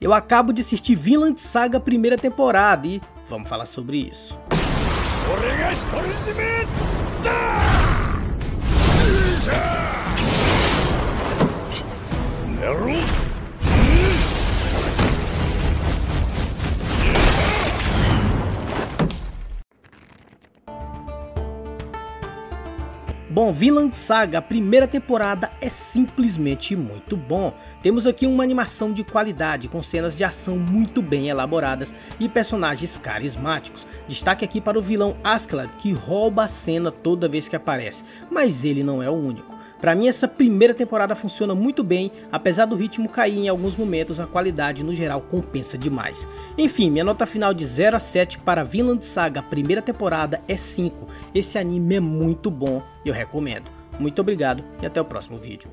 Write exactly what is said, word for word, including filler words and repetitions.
Eu acabo de assistir Vinland Saga primeira temporada e vamos falar sobre isso. Bom, Vinland Saga, a primeira temporada é simplesmente muito bom. Temos aqui uma animação de qualidade, com cenas de ação muito bem elaboradas e personagens carismáticos. Destaque aqui para o vilão Askeladd, que rouba a cena toda vez que aparece, mas ele não é o único. Para mim, essa primeira temporada funciona muito bem, apesar do ritmo cair em alguns momentos, a qualidade no geral compensa demais. Enfim, minha nota final de zero a sete para Vinland Saga, primeira temporada, é cinco. Esse anime é muito bom e eu recomendo. Muito obrigado e até o próximo vídeo.